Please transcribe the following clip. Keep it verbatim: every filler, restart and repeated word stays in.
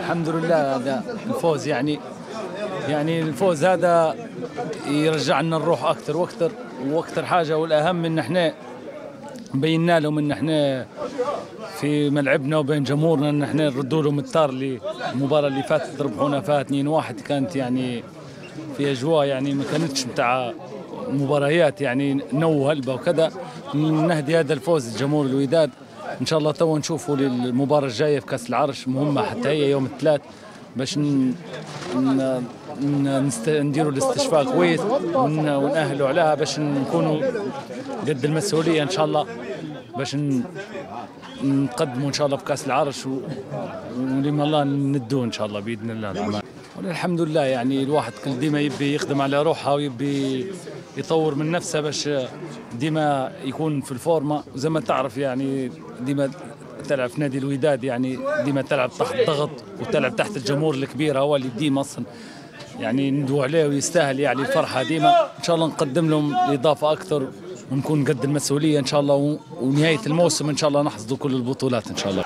الحمد لله هذا الفوز يعني يعني الفوز هذا يرجع لنا الروح اكثر واكثر واكثر حاجه، والاهم ان احنا بينا لهم ان احنا في ملعبنا وبين جمهورنا ان احنا نردوا لهم الطار اللي المباراه اللي فاتت ربحونا فيها اثنين واحد، كانت يعني في اجواء يعني ما كانتش نتاع مباريات يعني نو هلبه وكذا. نهدي هذا الفوز لجمهور الوداد ان شاء الله. تو نشوفوا للمباراه الجايه في كاس العرش مهمه حتى هي يوم الثلاث باش ن... ن... نست... نديروا الاستشفاء كويس ون... ونأهلوا عليها باش نكونوا قد المسؤوليه ان شاء الله، باش ن... نقدموا ان شاء الله في كاس العرش و... ولما الله ندوه ان شاء الله باذن الله العمل. والحمد لله يعني الواحد كل ديما يبي يخدم على روحه ويبي يطور من نفسه باش ديما يكون في الفورمه، زي ما تعرف يعني ديما تلعب في نادي الوداد يعني ديما تلعب تحت ضغط وتلعب تحت الجمهور الكبير، هو اللي ديما اصلا يعني ندعو عليه ويستاهل يعني الفرحه ديما. ان شاء الله نقدم لهم اضافه اكثر ونكون قد المسؤوليه ان شاء الله، ونهايه الموسم ان شاء الله نحصدوا كل البطولات ان شاء الله.